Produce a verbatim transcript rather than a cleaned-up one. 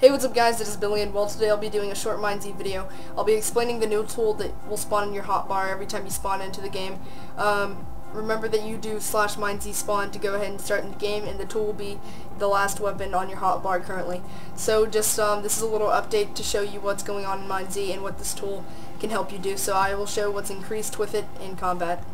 Hey, what's up guys, it is Billy, and well today I'll be doing a short MineZ video. I'll be explaining the new tool that will spawn in your hotbar every time you spawn into the game. Um, remember that you do slash MineZ spawn to go ahead and start in the game, and the tool will be the last weapon on your hotbar currently. So just, um, this is a little update to show you what's going on in MineZ and what this tool can help you do. So I will show what's increased with it in combat.